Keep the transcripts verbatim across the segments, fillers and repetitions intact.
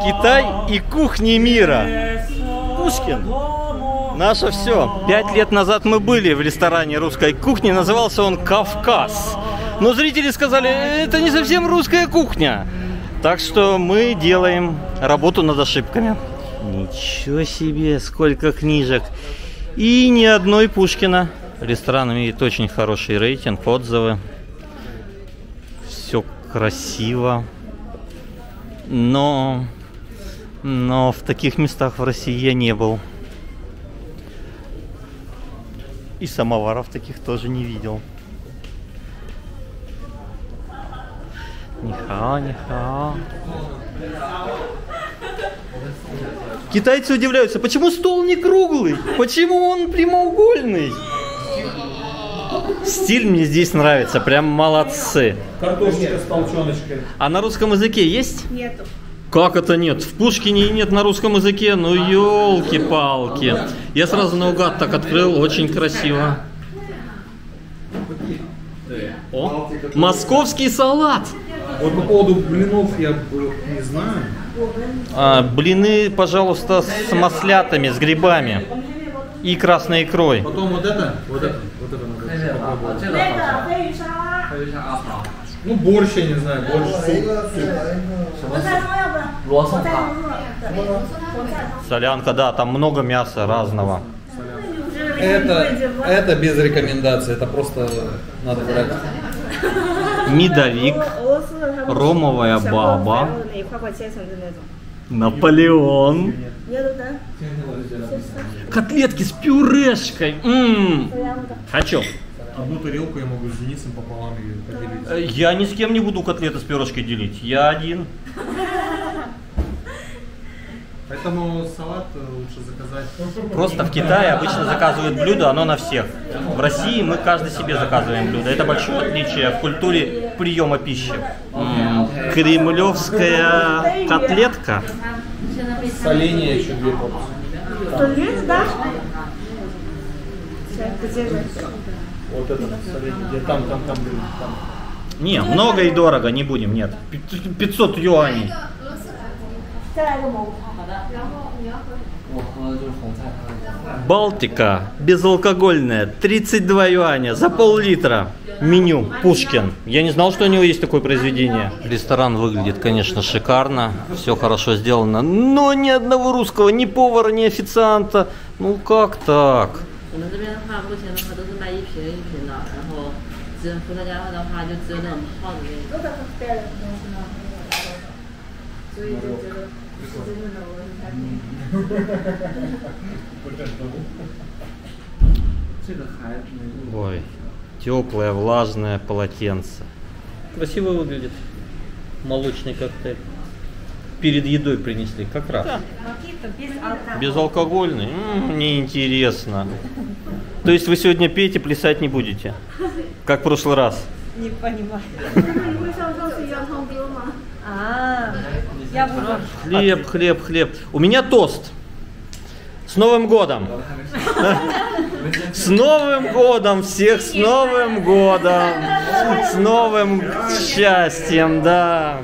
Китай и кухни мира. Пушкин. Наше все. Пять лет назад мы были в ресторане русской кухни. Назывался он «Кавказ». Но зрители сказали, это не совсем русская кухня. Так что мы делаем работу над ошибками. Ничего себе, сколько книжек. И ни одной Пушкина. Ресторан имеет очень хороший рейтинг, отзывы. Все красиво. Но... Но в таких местах в России я не был. И самоваров таких тоже не видел. Нихао, нихао. Китайцы удивляются, почему стол не круглый? Почему он прямоугольный? Стиль мне здесь нравится, прям молодцы. Картошечка с толченочкой. А на русском языке есть? Нету. Как это нет? В Пушкине и нет на русском языке? Ну, елки-палки. Я сразу наугад так открыл, очень красиво. О, московский салат. Вот по поводу блинов я не знаю. А, блины, пожалуйста, с маслятами, с грибами и красной икрой. Потом вот это, вот это, вот это надо. Ну, борщ, я не знаю, борщ, суп. Солянка, да, там много мяса разного. Это, это без рекомендации, это просто надо брать. Медовик, ромовая баба, Наполеон, котлетки с пюрешкой. М-м-м. Хочу. Одну тарелку я могу с Денисом пополам поделить. Я ни с кем не буду котлеты с пюрешкой делить, я один. Поэтому салат лучше заказать. Просто в Китае обычно заказывают блюдо, оно на всех. В России мы каждый себе заказываем блюдо. Это большое отличие в культуре приема пищи. М-м, кремлевская котлетка. Соленье еще две порции. Вот это соленье. Там, там, там, там. Не, много и дорого, не будем, нет. пятьсот юаней. Балтика, безалкогольная, тридцать два юаня за пол-литра. Меню Пушкин. Я не знал, что у него есть такое произведение. Ресторан выглядит, конечно, шикарно. Все хорошо сделано. Но ни одного русского, ни повара, ни официанта. Ну как так? Ой, теплое, влажное полотенце. Красиво выглядит. Молочный коктейль. Перед едой принесли, как раз. Да. Безалкогольный? М-м, неинтересно. То есть вы сегодня петь и плясать не будете? Как в прошлый раз? Не понимаю. Я буду. Хлеб, хлеб, хлеб. У меня тост. С Новым годом. С Новым годом всех, с Новым годом. С новым счастьем, да.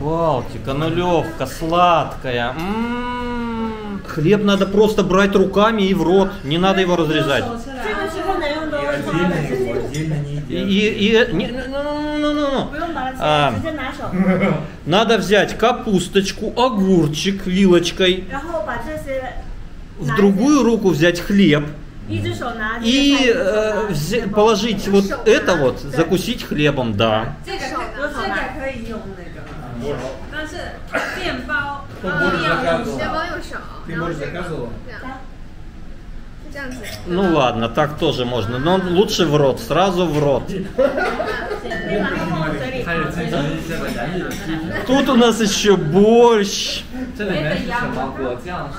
Балтика, нулевка, сладкая. Хлеб надо просто брать руками и в рот. Не надо его разрезать. И... А, надо взять капусточку, огурчик вилочкой, в другую руку взять хлеб и э, вз... положить вот это вот, закусить хлебом, да. Ну ладно, так тоже можно, но лучше в рот, сразу в рот. Тут у нас еще борщ,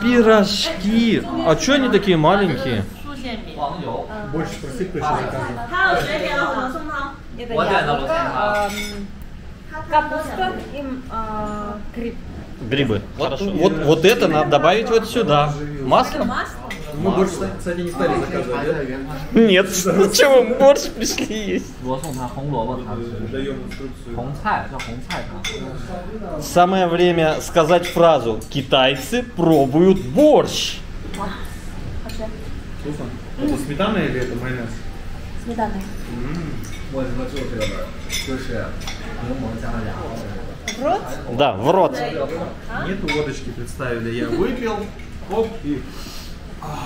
пирожки. А что они такие маленькие? Борщ спроси, кто еще заказывал. Капуста и гриб. Грибы. Вот, вот, вот это надо добавить вот сюда. Масло? Мы борщ, кстати, не стали заказывать. Нет, зачем мы борщ пришли есть? Самое время сказать фразу: китайцы пробуют борщ. Вкусно? Это сметана или это майонез? Сметана. В рот? Да, в рот. Нету водочки, представили. Я выпил, оп, и... Вот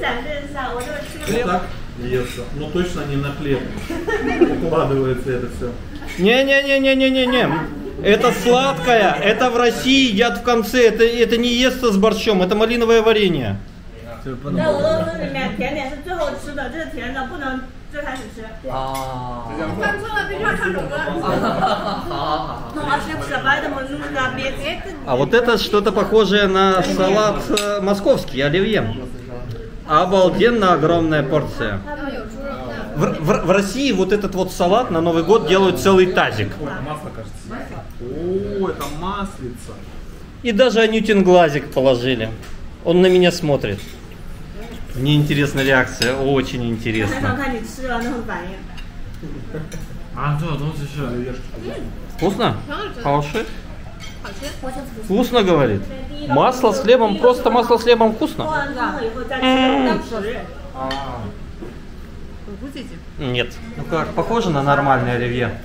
так льется. Ну точно не на хлеб укладывается это все. Не-не-не-не-не-не-не. Это сладкое, это в России едят в конце, это, это не естся с борщом, это малиновое варенье. А вот это что-то похожее на салат московский, оливье. Обалденно огромная порция. В, в, в России вот этот вот салат на Новый год делают целый тазик. О, это маслица. И даже Анютин глазик положили. Он на меня смотрит. Мне интересна реакция, очень интересно. Вкусно? Хорошо. Вкусно, говорит. Масло с хлебом, просто масло с хлебом вкусно. Нет. Ну как, похоже на нормальное оливье?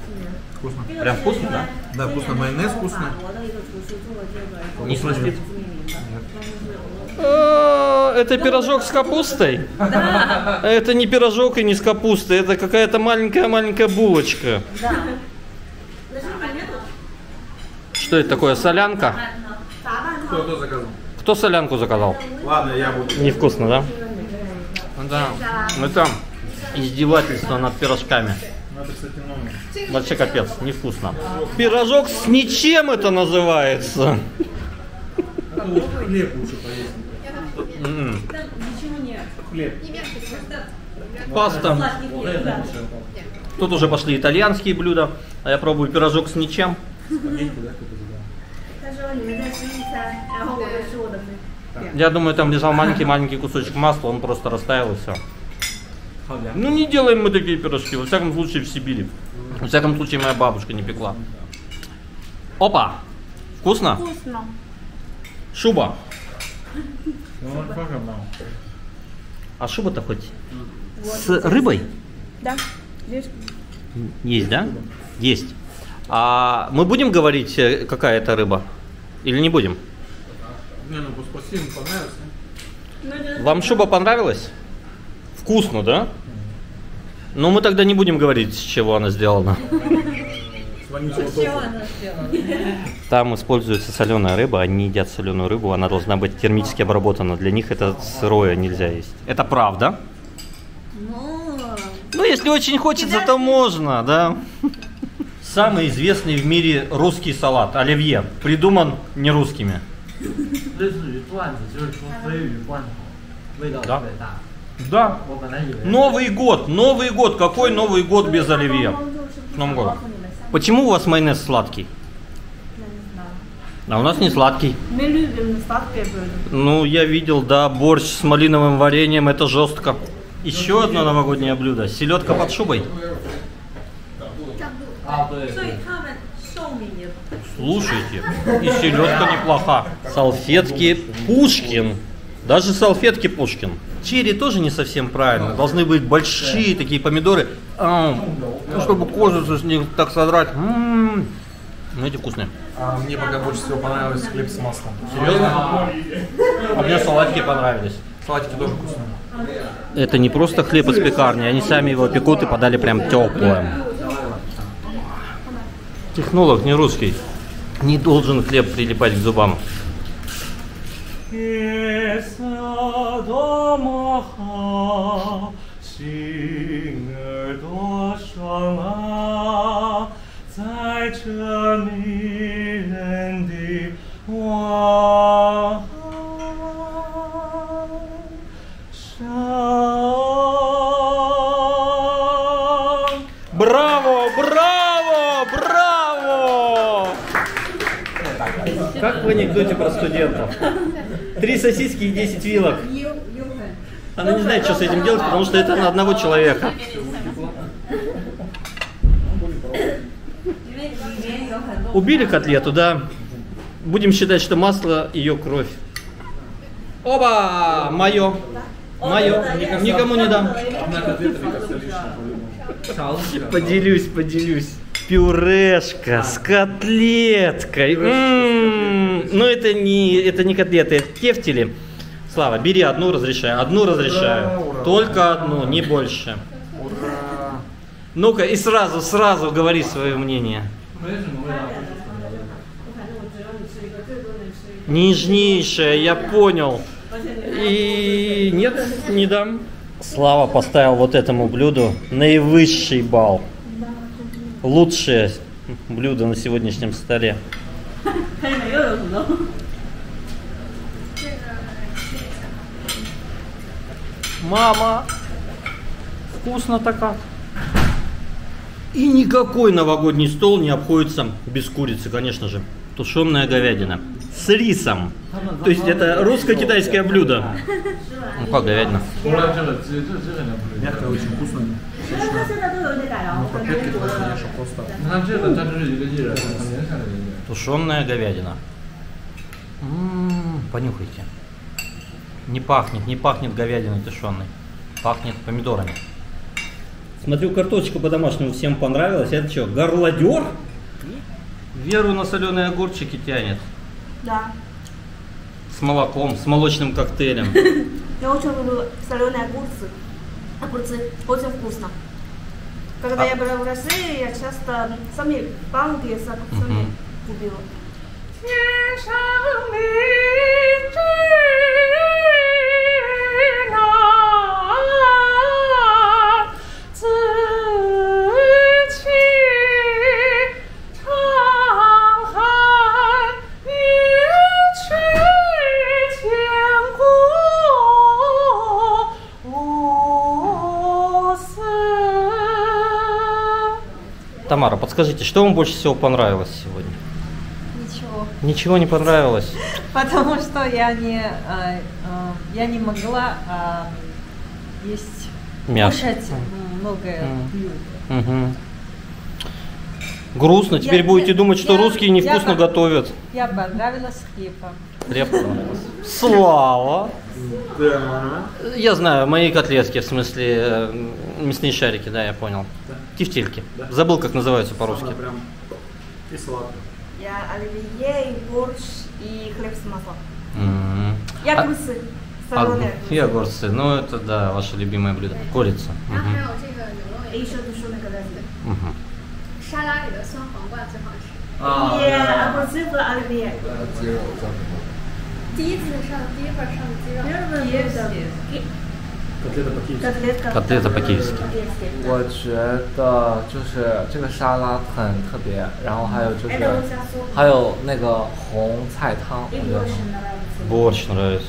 Вкусно. Прям вкусно, да? Да, вкусно. Майонез вкусно. Не сластит? Это пирожок с капустой? Да. Это не пирожок и не с капустой, это какая-то маленькая-маленькая булочка. Да. Что это такое? Солянка? Кто, кто заказал? Кто солянку заказал? Ладно, я буду. Невкусно, да? Да. Это издевательство над пирожками. Вообще капец, невкусно. Пирожок с ничем это называется. Хлеб лучше поесть. Ничего нет. Хлеб. Паста. Тут уже пошли итальянские блюда, а я пробую пирожок с ничем. Я думаю, там лежал маленький-маленький кусочек масла, он просто растаял и все. Ну не делаем мы такие пирожки, во всяком случае в Сибири. Во всяком случае моя бабушка не пекла. Опа! Вкусно? Вкусно. Шуба. А шуба-то хоть с рыбой? Да. Есть, да? Есть. А мы будем говорить, какая это рыба? Или не будем? Не, ну спроси, ему понравилось. Вам шуба понравилась? Вкусно, да? Но мы тогда не будем говорить, с чего она сделана. Там используется соленая рыба, они едят соленую рыбу, она должна быть термически обработана. Для них это сырое нельзя есть. Это правда? Ну, если очень хочется, то можно, да. Самый известный в мире русский салат, оливье, придуман не русскими. Да. Да. Новый год, Новый год, какой Новый год без оливье? Новый год. Почему у вас майонез сладкий? Я не знаю. А у нас не сладкий. Мы любим сладкие блюда. Ну, я видел, да, борщ с малиновым вареньем, это жестко. Еще одно новогоднее блюдо. Селедка под шубой. Слушайте, и селедка неплоха. Салфетки Пушкин. Даже салфетки Пушкин. Черри тоже не совсем правильно. Должны быть большие такие помидоры, чтобы кожу с них так содрать. М-м-м. Ну эти вкусные. А мне пока больше всего понравился хлеб с маслом. Серьезно? А мне салатики понравились. Салатики тоже вкусные. Это не просто хлеб из пекарни, они сами его пекут и подали прям теплое. Технолог не русский. Не должен хлеб прилипать к зубам. Браво, браво, браво! в анекдоте про студентов. Три сосиски и десять вилок. Она не знает, что с этим делать, потому что это на одного человека. Убили котлету, да. Будем считать, что масло ее кровь. Оба! Мое. Мое. Никому не дам. Поделюсь, поделюсь. Пюрешка с котлеткой. М-м-м. Но это не, это не котлеты, это тефтели. Слава, бери одну, разрешаю. Одну разрешаю. Ура, ура, только одну, не больше. Ну-ка, и сразу, сразу говори свое мнение. Нежнейшая, я понял. И нет, не дам. Слава поставил вот этому блюду наивысший балл. Лучшее блюдо на сегодняшнем столе. Мама, вкусно-то как. И никакой новогодний стол не обходится без курицы, конечно же. Тушеная говядина с рисом. То есть это русско-китайское блюдо. Ну как говядина? Мягкая, очень вкусная. Тушеная говядина. М-м-м, понюхайте. Не пахнет, не пахнет говядиной тушеной. Пахнет помидорами. Смотрю, картошечка по-домашнему всем понравилась. Это что, горлодер? Веру на соленые огурчики тянет. Да. С молоком, с молочным коктейлем. Я очень люблю соленые огурцы. Огурцы очень вкусно. Когда а... я была в России, я часто сами банки сами uh-huh. купила. Тамара, подскажите, что вам больше всего понравилось сегодня? Ничего. Ничего не понравилось? Потому что я не, а, а, я не могла а, есть, мясо. Кушать многое mm. блюдо. Mm-hmm. Грустно, теперь я, будете я, думать, что я, русские невкусно я, готовят. Я понравилась хлеба. Хлеб понравился. Слава! Да. Я знаю, мои котлетки, в смысле мясные шарики, да, я понял. Тефтельки. Да. Забыл, как называются по-русски. Прям... И сладко. Я оливье, и борщ, и хлеб с маслом. Mm-hmm. Я огурцы. А... И огурцы. Ну, это, да, ваше любимое блюдо. Курица. И еще тушеная говядина. Огурцы в оливье. Котлета по киевски. Котлета по киевски. Борщ нравится.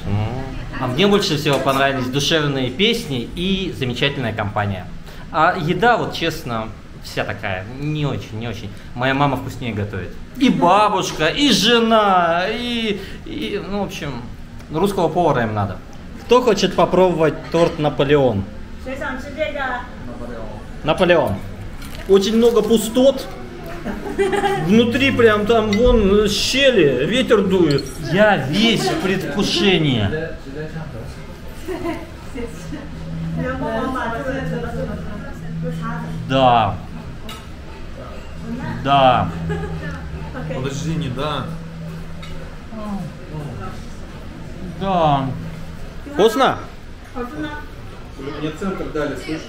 А мне больше всего понравились душевные песни и замечательная компания. А еда, вот честно, вся такая, не очень, не очень. Моя мама вкуснее готовит. И бабушка, и жена, и, и ну, в общем, русского повара им надо. Кто хочет попробовать торт Наполеон? Наполеон. Очень много пустот. Внутри прям там вон щели, ветер дует. Я весь в предвкушении. Да. Да. Подожди, не да. Да. Вкусно? Мне центр дали, слышишь?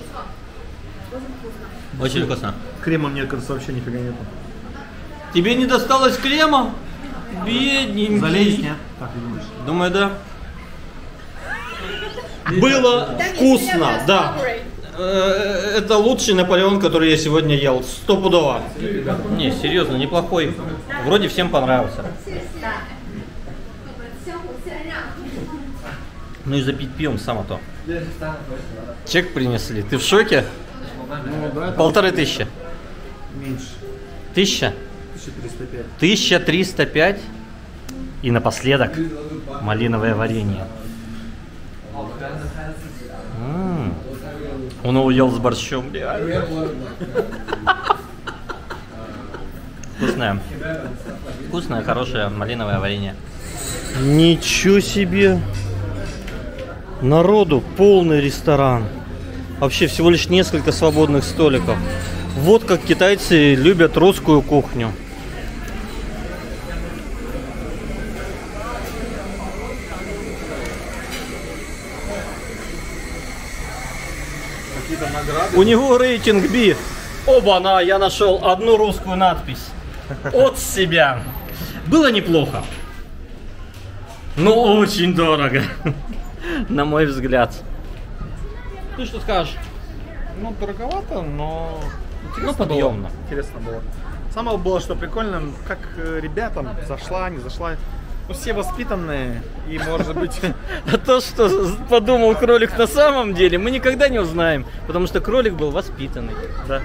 Очень вкусно. Крема мне, кажется, вообще нифига нету. Тебе не досталось крема? Бедненький. Залезь, нет? Так, не думаешь? Думаю, да. Было вкусно, да. Это лучший Наполеон, который я сегодня ел. Стопудово. Не, серьезно, неплохой. Вроде всем понравился. Ну и запить пьем само то. Чек принесли. Ты в шоке? Полторы тысячи. Меньше. Тысяча? тысяча триста пять. тысяча триста пять? И напоследок малиновое варенье. М-м-м. Он его ел с борщом. Вкусное. Вкусное, хорошее малиновое варенье. Ничего себе! Народу полный ресторан. Вообще всего лишь несколько свободных столиков. Вот как китайцы любят русскую кухню. У него рейтинг би. Оба-на, я нашел одну русскую надпись. От себя. Было неплохо. Но очень дорого. На мой взгляд. Ты что скажешь? Ну, дороговато, но интересно, ну, подъемно. Было. Интересно было. Самое было, что прикольно, как ребятам зашла, не зашла. Ну, все воспитанные, и может быть... А то, что подумал кролик на самом деле, мы никогда не узнаем, потому что кролик был воспитанный. Да.